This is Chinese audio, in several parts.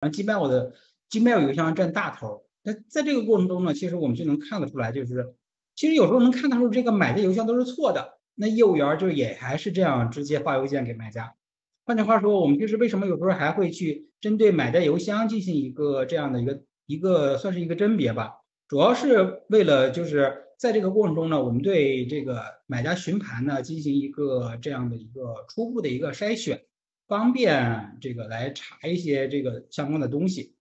然后Gmail的 Gmail 邮箱占大头。那在这个过程中呢，其实我们就能看得出来，就是其实有时候能看得出这个买的邮箱都是错的，那业务员就是也还是这样直接发邮件给卖家。换句话说，我们就是为什么有时候还会去针对买家邮箱进行一个这样的一个算是一个甄别吧，主要是为了就是在这个过程中呢，我们对这个买家询盘呢进行一个这样的一个初步的一个筛选，方便这个来查一些这个相关的东西。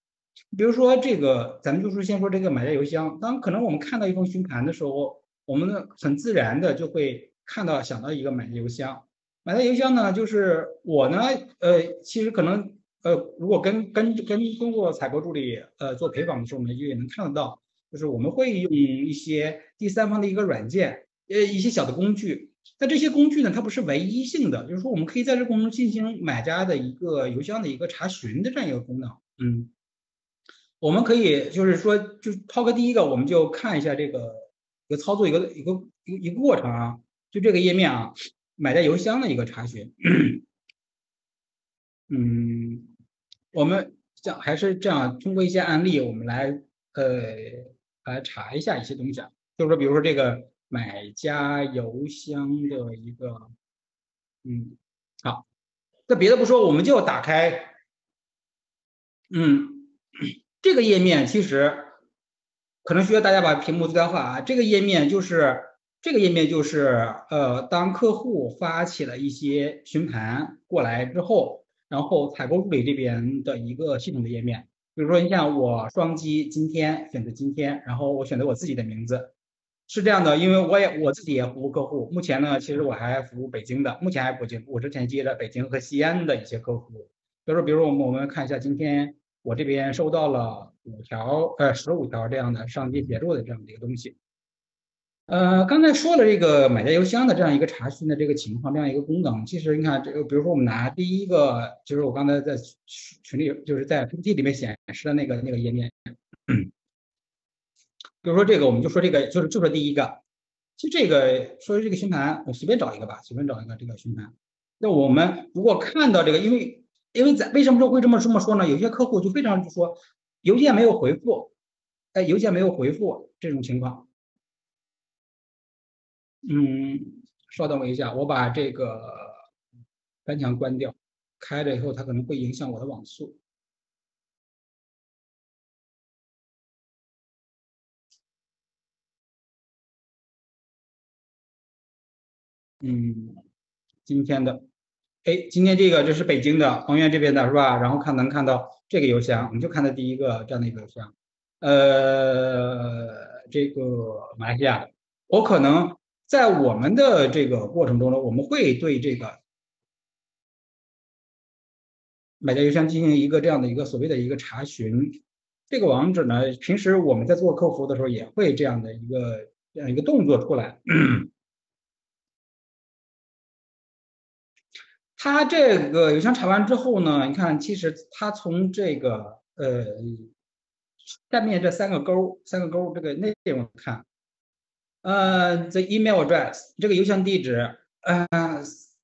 比如说这个咱们就是先说这个买家邮箱，当可能我们看到一封询盘的时候，我们很自然的就会看到想到一个买家邮箱。买家邮箱呢，就是我呢其实可能如果跟工作采购助理做陪访的时候，我们也能看得到，就是我们会用一些第三方的一个软件一些小的工具。但这些工具呢，它不是唯一性的，就是说我们可以在这个过程中进行买家的一个邮箱的一个查询的这样一个功能。我们可以就是说，就抛个第一个，我们就看一下这个一个操作一个过程啊，就这个页面啊，买家邮箱的一个查询。我们讲还是这样，通过一些案例，我们来查一下一些东西啊，就是说，比如说这个买家邮箱的一个，好，那别的不说，我们就打开，这个页面其实可能需要大家把屏幕最大化啊。这个页面就是当客户发起了一些询盘过来之后，然后采购助理这边的一个系统的页面。比如说你像我双击今天，选择今天，然后我选择我自己的名字，是这样的。因为我自己也服务客户，目前呢其实我还服务北京的，目前还不接，我之前接了北京和西安的一些客户。比如说我们看一下今天。我这边收到了15条这样的上级协助的这样的一个东西。刚才说了这个买家邮箱的这样一个查询的这个情况，这样一个功能，其实你看这个，比如说我们拿第一个，就是我刚才在群里，就是在 PPT 里面显示的那个页面，比如说这个，我们就说这个，就说第一个，就这个说这个询盘，我随便找一个这个询盘。那我们如果看到这个，因为为什么会这么说呢？有些客户就非常说邮件没有回复，这种情况。稍等我一下，我把这个翻墙关掉，开了以后它可能会影响我的网速。今天的。今天这个这是北京的黄源这边的是吧？然后能看到这个邮箱，我们就看到第一个这样的一个邮箱。这个马来西亚，我可能在我们的这个过程中呢，我们会对这个买家邮箱进行一个这样的一个所谓的一个查询。这个网址呢，平时我们在做客服的时候也会这样一个动作出来。他这个邮箱查完之后呢，你看，其实他从这个下面这三个勾这个内容看，the email address 这个邮箱地址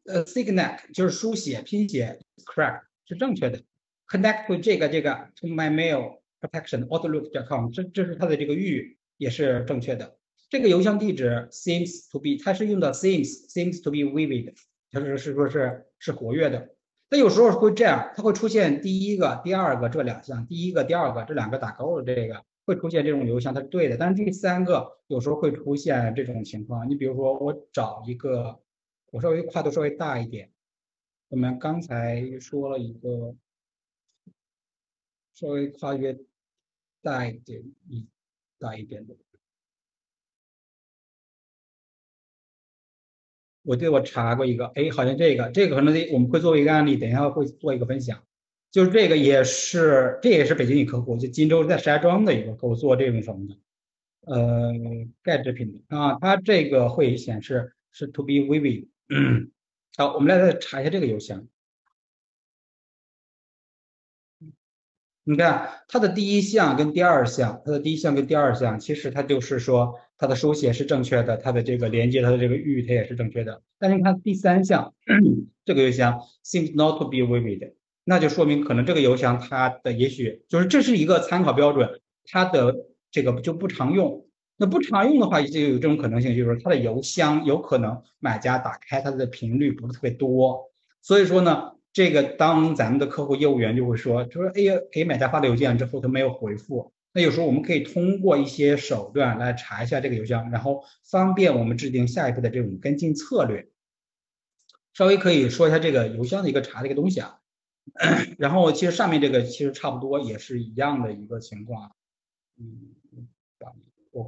，signet 就是书写拼写 correct 是正确的 ，connect to 这个 to my mail protection outlook.com 这是它的这个域也是正确的。这个邮箱地址 seems to be 它是用的 seems to be vivid。就是说是活跃的，但有时候会这样，它会出现第一个、第二个这两项，第一个、第二个这两个打勾的这个会出现这种邮箱，它是对的，但是第三个有时候会出现这种情况。你比如说，我找一个，我稍微跨度稍微大一点，我们刚才说了一个稍微跨越大一点的。我查过一个，好像这个可能我们会作为一个案例，等一下会做一个分享。就是这个也是北京一客户，就金州在石家庄的一个客户做这种什么的，钙制品的啊，它这个会显示是 to be vivid。好，我们来查一下这个邮箱。你看它的第一项跟第二项，其实它就是说它的书写是正确的，它的这个连接它的这个域它也是正确的。但是你看第三项，这个邮箱 seems not to be vivid，那就说明可能这个油箱它的也许就是这是一个参考标准，它的这个就不常用。那不常用的话就有这种可能性，就是它的油箱有可能买家打开它的频率不是特别多。所以说呢，这个当咱们的客户业务员就会说，就是哎呀给买家发的邮件之后他没有回复，那有时候我们可以通过一些手段来查一下这个邮箱，然后方便我们制定下一步的这种跟进策略。稍微可以说一下这个邮箱的一个查的一个东西啊。然后其实上面这个其实差不多也是一样的一个情况，